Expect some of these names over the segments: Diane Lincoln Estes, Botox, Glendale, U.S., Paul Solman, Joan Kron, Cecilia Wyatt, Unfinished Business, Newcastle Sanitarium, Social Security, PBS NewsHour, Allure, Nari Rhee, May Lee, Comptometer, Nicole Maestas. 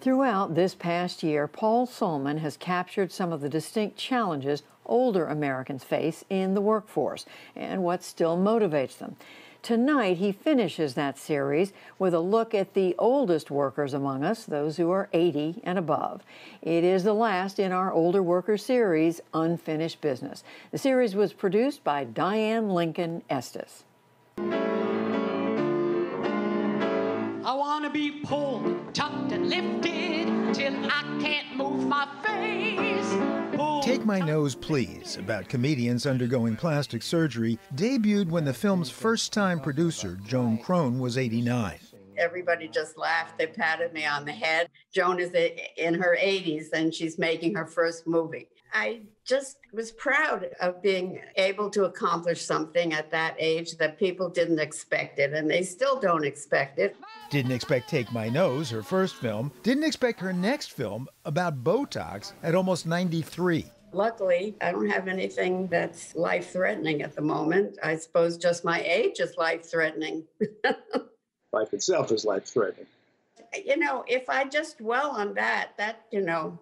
Throughout this past year, Paul Solman has captured some of the distinct challenges older Americans face in the workforce and what still motivates them. Tonight, he finishes that series with a look at the oldest workers among us, those who are 80 and above. It is the last in our older worker series, Unfinished Business. The series was produced by Diane Lincoln Estes. I want to be pulled, tucked and lifted till I can't move my face. Pulled, Take My Nose Please, about comedians undergoing plastic surgery, debuted when the film's first-time producer, Joan Kron, was 89. Everybody just laughed. They patted me on the head. Joan is in her 80s, and she's making her first movie. I just was proud of being able to accomplish something at that age that people didn't expect it, and they still don't expect it. Didn't expect Take My Nose, her first film. Didn't expect her next film about Botox at almost 93. Luckily, I don't have anything that's life-threatening at the moment. I suppose just my age is life-threatening. Life itself is life-threatening. You know, if I just dwell on that, you know,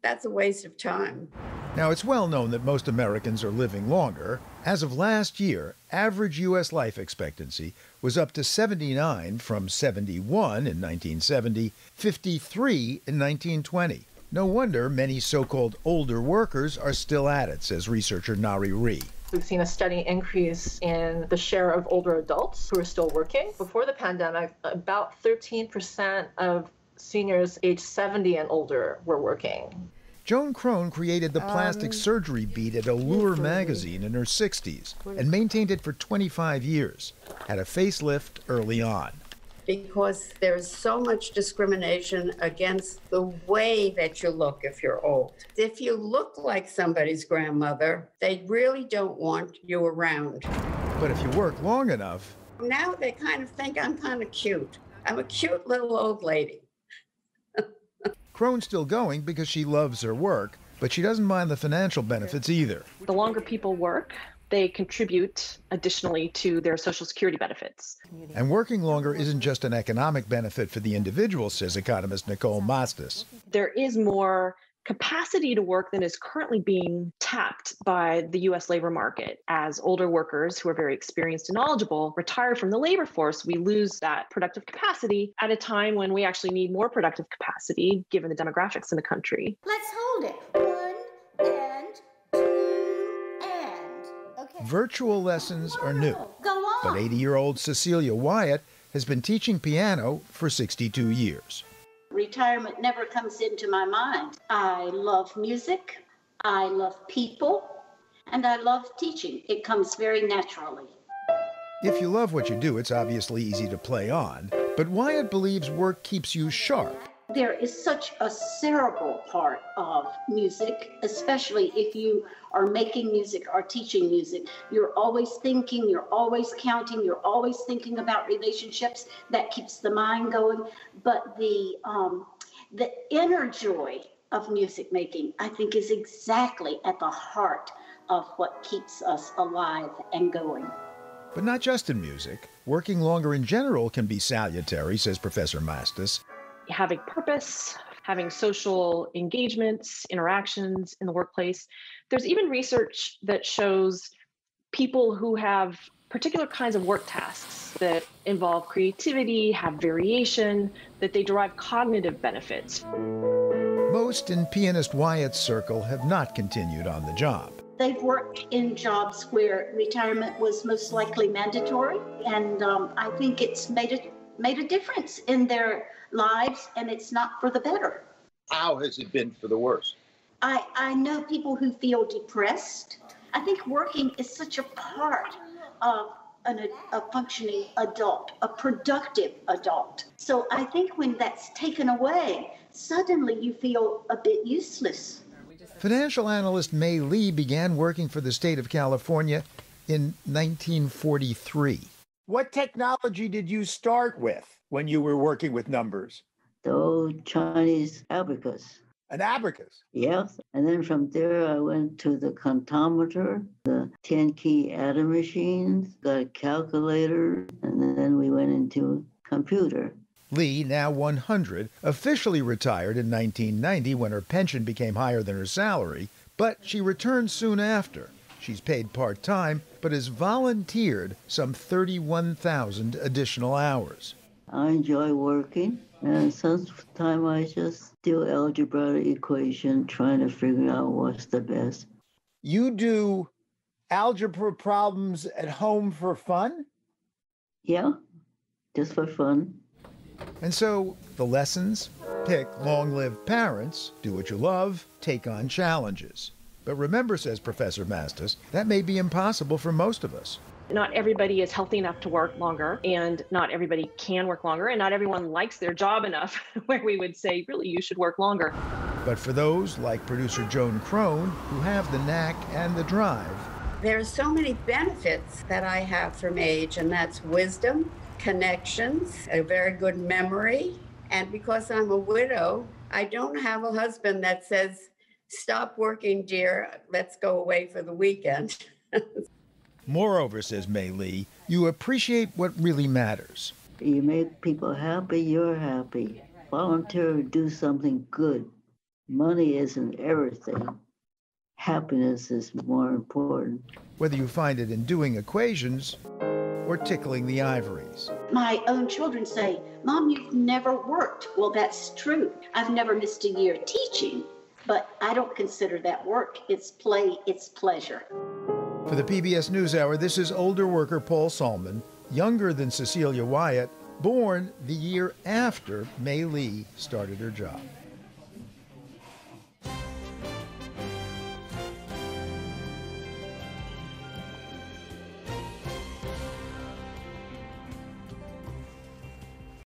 that's a waste of time. Now, it's well known that most Americans are living longer. As of last year, average U.S. life expectancy was up to 79 from 71 in 1970, 53 in 1920. No wonder many so-called older workers are still at it, says researcher Nari Rhee. We've seen a steady increase in the share of older adults who are still working. Before the pandemic, about 13% of seniors aged 70 and older were working. Joan Kron created the plastic surgery beat at Allure magazine in her 60s and maintained it for 25 years. Had a facelift early on. Because there's so much discrimination against the way that you look if you're old. If you look like somebody's grandmother, they really don't want you around. But if you work long enough... Now they kind of think I'm kind of cute. I'm a cute little old lady. Kron's still going because she loves her work, but she doesn't mind the financial benefits either. The longer people work, they contribute additionally to their Social Security benefits. And working longer isn't just an economic benefit for the individual, says economist Nicole Maestas. There is more capacity to work than is currently being tapped by the U.S. labor market. As older workers who are very experienced and knowledgeable retire from the labor force, we lose that productive capacity at a time when we actually need more productive capacity, given the demographics in the country. Let's hold it. Virtual lessons are new, but 80-year-old Cecilia Wyatt has been teaching piano for 62 years. Retirement never comes into my mind. I love music, I love people, and I love teaching. It comes very naturally. If you love what you do, it's obviously easy to play on, but Wyatt believes work keeps you sharp. There is such a cerebral part of music, especially if you are making music or teaching music. You're always thinking, you're always counting, you're always thinking about relationships. That keeps the mind going. But the inner joy of music making, I think, is exactly at the heart of what keeps us alive and going. But not just in music. Working longer in general can be salutary, says Professor Maestas. Having purpose, having social engagements, interactions in the workplace. There's even research that shows people who have particular kinds of work tasks that involve creativity, have variation, that they derive cognitive benefits. Most in pianist Wyatt's circle have not continued on the job. They've worked in jobs where retirement was most likely mandatory, and I think it's made a difference in their lives, and it's not for the better. How has it been for the worse? I know people who feel depressed. I think working is such a part of a functioning adult, a productive adult. So I think when that's taken away, suddenly you feel a bit useless. Financial analyst May Lee began working for the state of California in 1943. What technology did you start with when you were working with numbers? The old Chinese abacus. An abacus? Yes. And then from there, I went to the comptometer, the 10-key atom machines, got a calculator, and then we went into computer. Lee, now 100, officially retired in 1990 when her pension became higher than her salary, but she returned soon after. She's paid part-time, but has volunteered some 31,000 additional hours. I enjoy working, and sometimes I just do algebraic equation, trying to figure out what's the best. You do algebra problems at home for fun? Yeah, just for fun. And so the lessons, pick long-lived parents, do what you love, take on challenges. But remember, says Professor Maestas, that may be impossible for most of us. Not everybody is healthy enough to work longer, and not everybody can work longer, and not everyone likes their job enough where we would say, really, you should work longer. But for those like producer Joan Kron, who have the knack and the drive. There's so many benefits that I have from age, and that's wisdom, connections, a very good memory. And because I'm a widow, I don't have a husband that says, stop working, dear, let's go away for the weekend. Moreover, says May Lee, you appreciate what really matters. You make people happy, you're happy. Volunteer to do something good. Money isn't everything. Happiness is more important. Whether you find it in doing equations or tickling the ivories. My own children say, Mom, you've never worked. Well, that's true. I've never missed a year teaching, but I don't consider that work. It's play, it's pleasure. For the PBS NewsHour, this is older worker Paul Solman, younger than Cecilia Wyatt, born the year after May Lee started her job.